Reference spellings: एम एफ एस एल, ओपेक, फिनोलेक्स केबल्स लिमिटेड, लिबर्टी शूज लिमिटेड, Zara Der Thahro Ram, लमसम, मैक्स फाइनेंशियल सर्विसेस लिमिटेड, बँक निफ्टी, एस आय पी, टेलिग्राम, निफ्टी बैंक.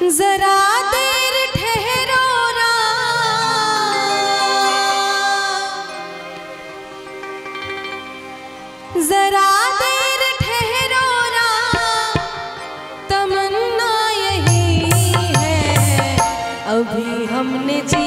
जरा देर ठहरो राम, जरा देर ठहरो राम, तमन्ना यही है अभी हमने जी